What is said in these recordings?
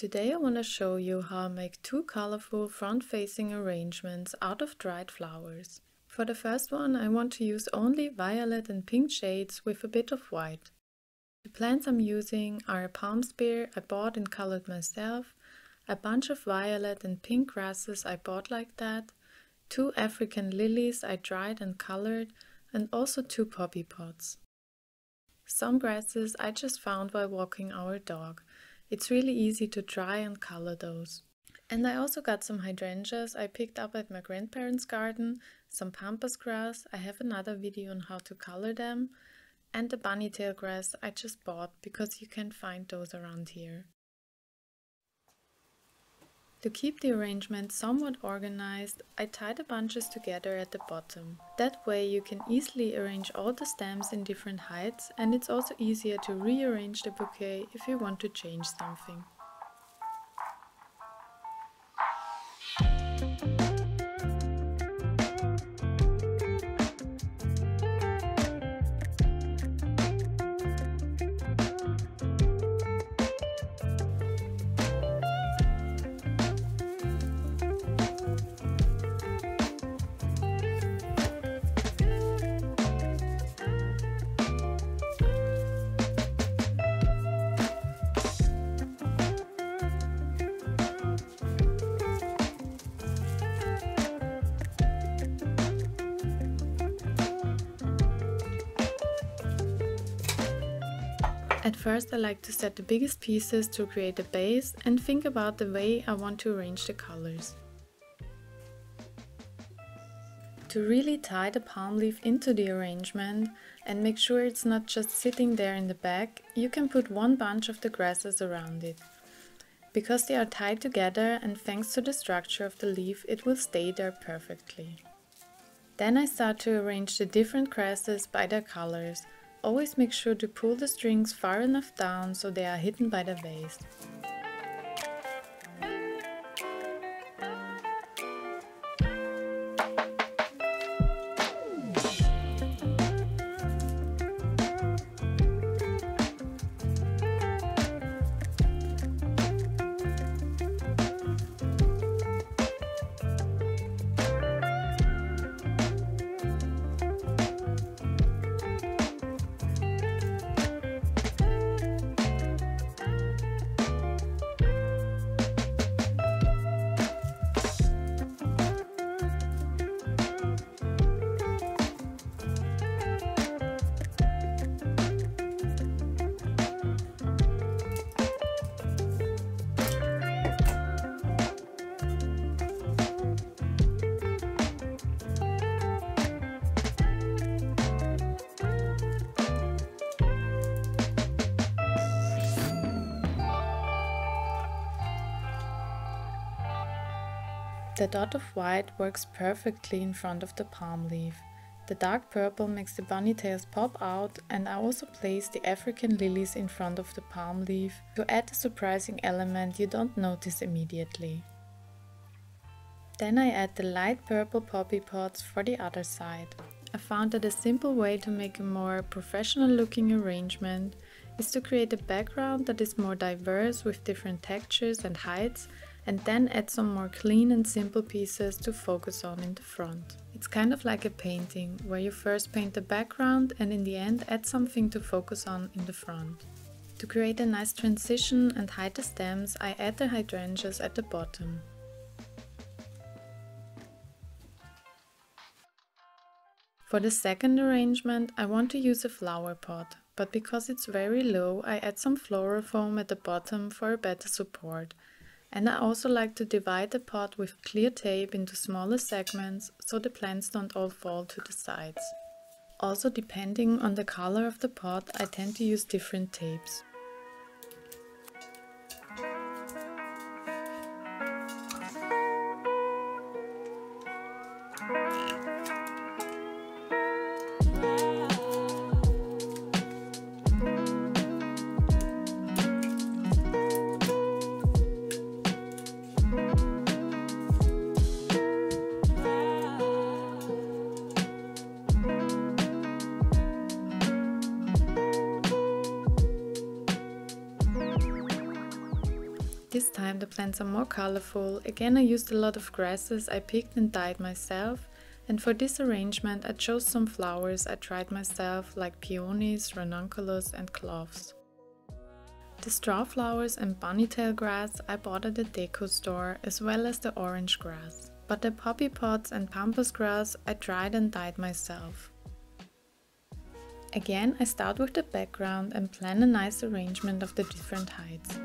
Today I want to show you how I make two colorful front-facing arrangements out of dried flowers. For the first one I want to use only violet and pink shades with a bit of white. The plants I'm using are a palm spear I bought and colored myself, a bunch of violet and pink grasses I bought like that, two African lilies I dried and colored, and also two poppy pots. Some grasses I just found while walking our dog. It's really easy to dry and color those. And I also got some hydrangeas I picked up at my grandparents' garden, some pampas grass, I have another video on how to color them, and the bunnytail grass I just bought because you can find those around here. To keep the arrangement somewhat organized, I tie the bunches together at the bottom. That way you can easily arrange all the stems in different heights, and it's also easier to rearrange the bouquet if you want to change something. At first I like to set the biggest pieces to create a base and think about the way I want to arrange the colors. To really tie the palm leaf into the arrangement and make sure it's not just sitting there in the back, you can put one bunch of the grasses around it. Because they are tied together and thanks to the structure of the leaf, it will stay there perfectly. Then I start to arrange the different grasses by their colors. Always make sure to pull the strings far enough down so they are hidden by the vase. The dot of white works perfectly in front of the palm leaf. The dark purple makes the bunnytails pop out, and I also place the African lilies in front of the palm leaf to add a surprising element you don't notice immediately. Then I add the light purple poppy pots for the other side. I found that a simple way to make a more professional looking arrangement is to create a background that is more diverse with different textures and heights, and then add some more clean and simple pieces to focus on in the front. It's kind of like a painting, where you first paint the background and in the end add something to focus on in the front. To create a nice transition and hide the stems, I add the hydrangeas at the bottom. For the second arrangement, I want to use a flower pot, but because it's very low, I add some floral foam at the bottom for a better support. And I also like to divide the pot with clear tape into smaller segments so the plants don't all fall to the sides. Also, depending on the color of the pot, I tend to use different tapes. This time the plants are more colorful. Again, I used a lot of grasses I picked and dyed myself. And for this arrangement I chose some flowers I tried myself, like peonies, ranunculus and cloves. The straw flowers and bunnytail grass I bought at the deco store, as well as the orange grass. But the poppy pods and pampas grass I dried and dyed myself. Again, I start with the background and plan a nice arrangement of the different heights.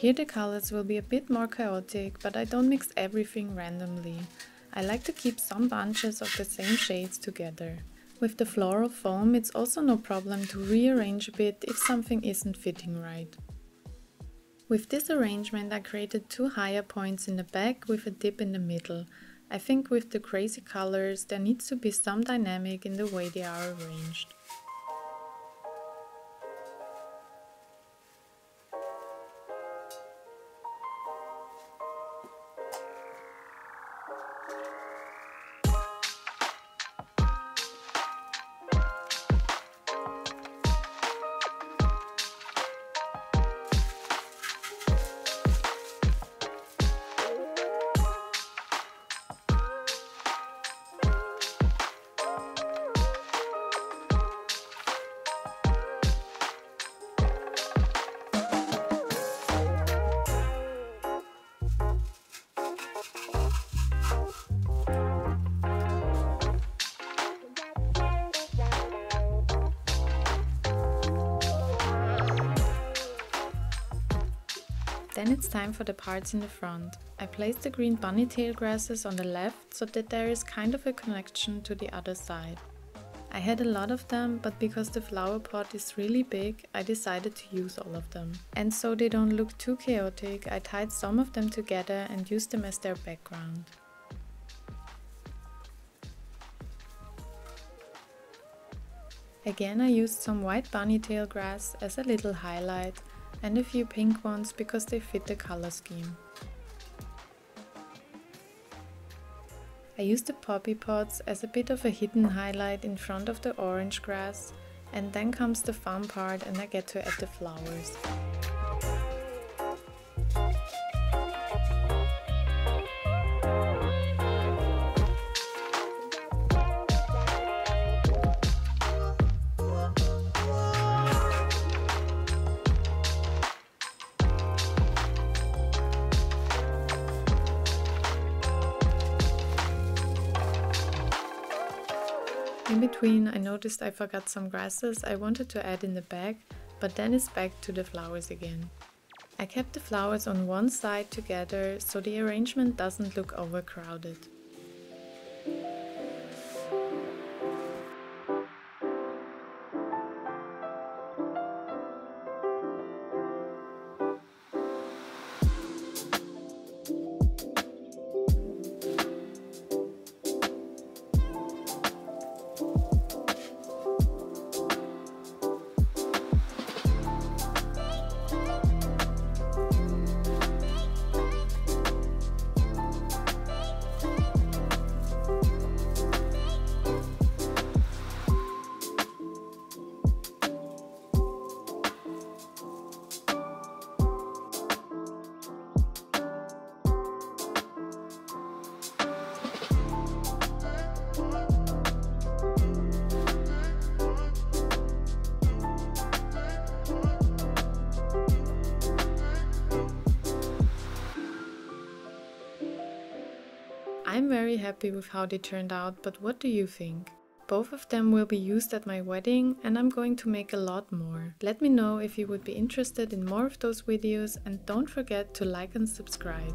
Here the colors will be a bit more chaotic, but I don't mix everything randomly. I like to keep some bunches of the same shades together. With the floral foam it's also no problem to rearrange a bit if something isn't fitting right. With this arrangement I created two higher points in the back with a dip in the middle. I think with the crazy colors there needs to be some dynamic in the way they are arranged. Then it's time for the parts in the front. I placed the green bunnytail grasses on the left so that there is kind of a connection to the other side. I had a lot of them, but because the flower pot is really big, I decided to use all of them. And so they don't look too chaotic, I tied some of them together and used them as their background. Again, I used some white bunnytail grass as a little highlight, and a few pink ones because they fit the color scheme. I used the poppy pods as a bit of a hidden highlight in front of the orange grass, and then comes the fun part and I get to add the flowers. In between, I noticed I forgot some grasses I wanted to add in the bag, but then it's back to the flowers again. I kept the flowers on one side together, so the arrangement doesn't look overcrowded. I'm very happy with how they turned out, but what do you think? Both of them will be used at my wedding and I'm going to make a lot more. Let me know if you would be interested in more of those videos and don't forget to like and subscribe.